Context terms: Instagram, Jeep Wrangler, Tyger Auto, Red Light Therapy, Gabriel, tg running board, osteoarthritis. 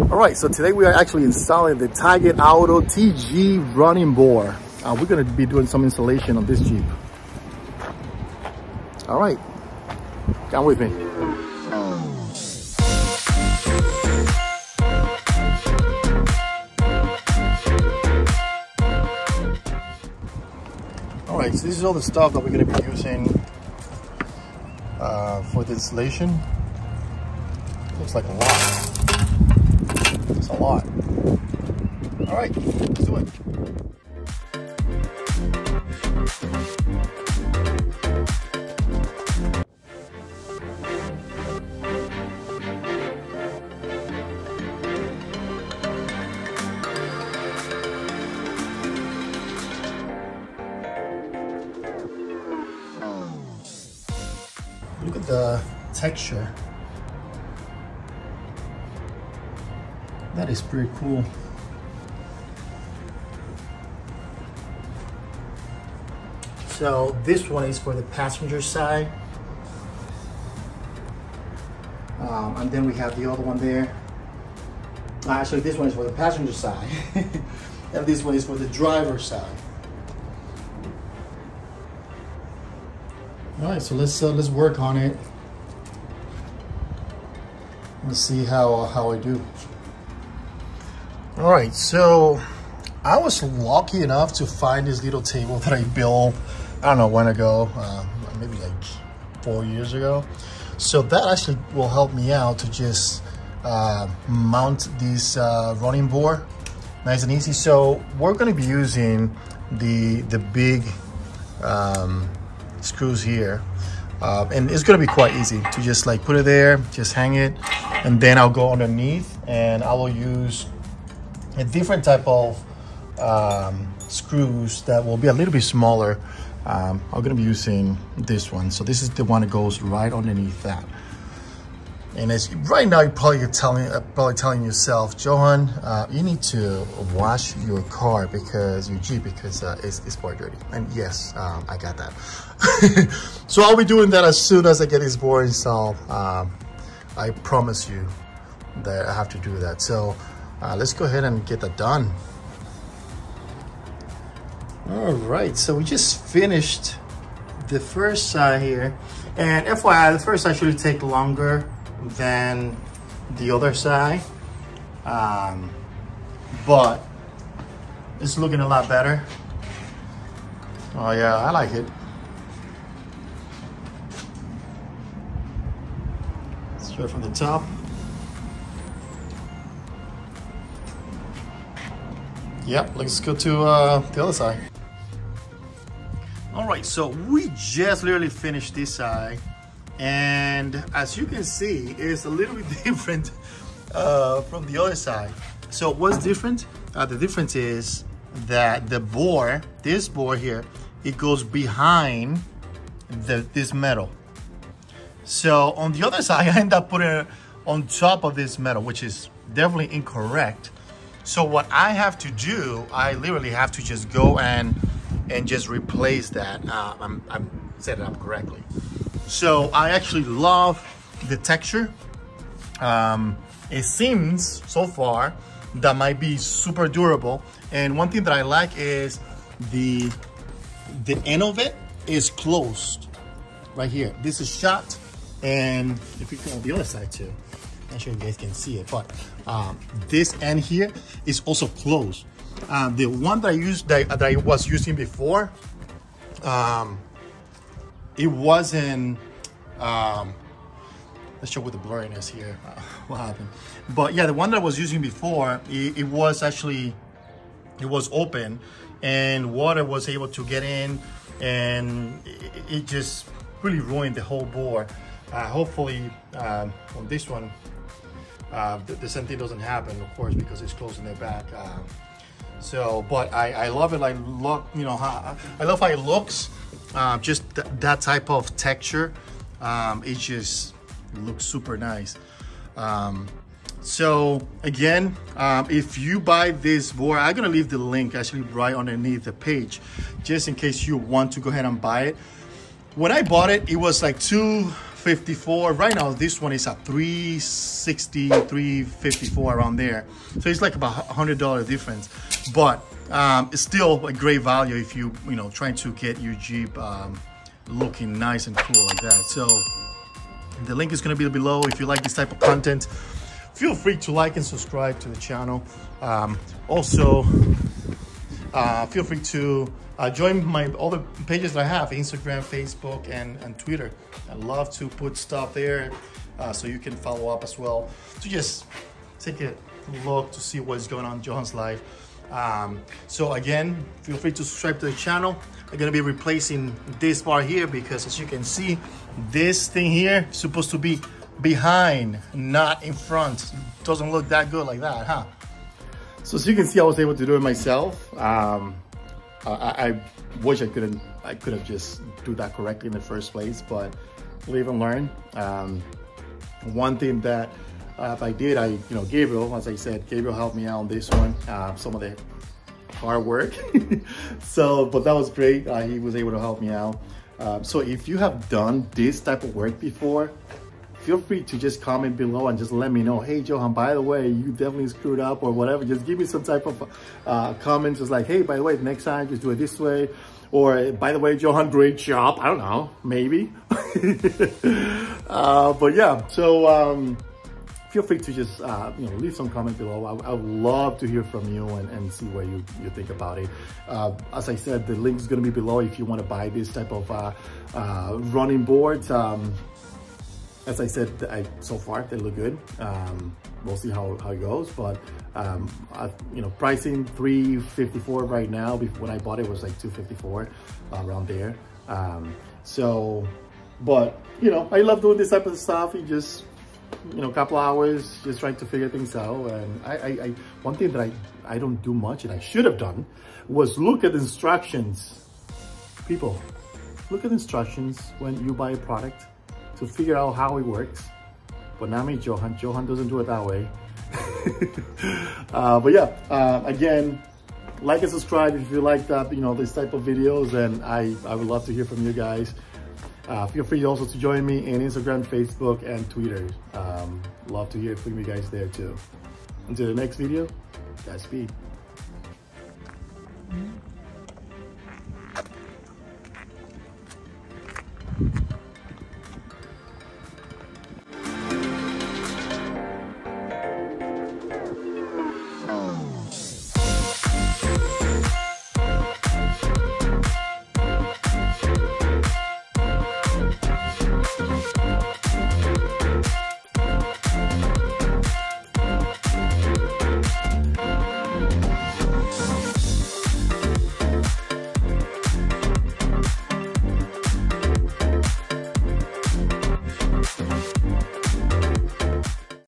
All right, so today we are actually installing the Tyger Auto TG running board. We're going to be doing some installation on this Jeep. All right, come with me. All right, so this is all the stuff that we're going to be using for the installation. Looks like a lot. It's a lot. All right, let's do it. Look at the texture. That is pretty cool. So this one is for the passenger side. And then we have the other one there. Actually, this one is for the passenger side. And this one is for the driver's side. All right, so let's work on it. Let's see how I do. All right, so I was lucky enough to find this little table that I built, I don't know when ago, maybe like 4 years ago. So that actually will help me out to just mount this running board, nice and easy. So we're gonna be using the big screws here. And it's gonna be quite easy to just like put it there, just hang it, and then I'll go underneath and I will use a different type of screws that will be a little bit smaller. I'm gonna be using this one. So this is the one that goes right underneath that. And as right now, you're probably telling yourself, Johan, you need to wash your car because your Jeep, because it's quite dirty. And yes, I got that. So I'll be doing that as soon as I get this board installed. I promise you that I have to do that. So. Let's go ahead and get that done. All right, so we just finished the first side here. And FYI, the first side should take longer than the other side. But it's looking a lot better. Oh yeah, I like it. Straight from the top. Yep, let's go to the other side. All right, so we just literally finished this side. And as you can see, it's a little bit different from the other side. So what's different? The difference is that the board, this board here, it goes behind this metal. So on the other side, I end up putting it on top of this metal, which is definitely incorrect. So what I have to do, I literally have to just go and just replace that. I'm set it up correctly. So I actually love the texture. It seems so far that might be super durable. And one thing that I like is the end of it is closed right here. This is shut, and if you go on the other side too. Not sure you guys can see it, but this end here is also closed. The one that I used that I was using before, it wasn't. Let's show with the blurriness here. What happened? But yeah, the one that I was using before, it was actually open, and water was able to get in, and it just really ruined the whole board. Hopefully, on this one. The same thing doesn't happen, of course, because it's closed in their back. So, but I love it. I love how it looks. Just that type of texture. It just looks super nice. So again, if you buy this board, I'm gonna leave the link actually right underneath the page, just in case you want to go ahead and buy it. When I bought it, it was like 250 54. Right now this one is at 360, 354, around there. So it's like about $100 difference, but it's still a great value if you know trying to get your Jeep looking nice and cool like that. So the link is going to be below. If you like this type of content, feel free to like and subscribe to the channel. Also, feel free to join my other pages that I have, Instagram, Facebook, and Twitter. I love to put stuff there so you can follow up as well. So just take a look to see what's going on in John's life. So again, feel free to subscribe to the channel. I'm gonna be replacing this bar here because, as you can see, this thing here is supposed to be behind, not in front. Doesn't look that good like that, huh? So as you can see, I was able to do it myself. I wish I could have just do that correctly in the first place, but live and learn. One thing that Gabriel, as I said, Gabriel helped me out on this one, some of the hard work. So, but that was great. He was able to help me out. So if you have done this type of work before, feel free to just comment below and just let me know, hey, Johan, by the way, you definitely screwed up or whatever. Just give me some type of comments. It's like, hey, by the way, next time, just do it this way. Or, by the way, Johan, great job. I don't know, maybe. But yeah, so feel free to just leave some comment below. I would love to hear from you and see what you think about it. As I said, the link is going to be below if you want to buy this type of running boards. As I said, so far they look good. We'll see how it goes, but pricing $354 right now. When I bought it, it was like $254, around there. But I love doing this type of stuff. You just a couple hours just trying to figure things out. And I one thing that I don't do much and I should have done was look at instructions. People, look at instructions when you buy a product to figure out how it works. But not me, Johan. Johan doesn't do it that way. But yeah, again, like and subscribe if you like that, this type of videos, and I would love to hear from you guys. Feel free also to join me in Instagram, Facebook, and Twitter. Love to hear from you guys there too. Until the next video, Godspeed.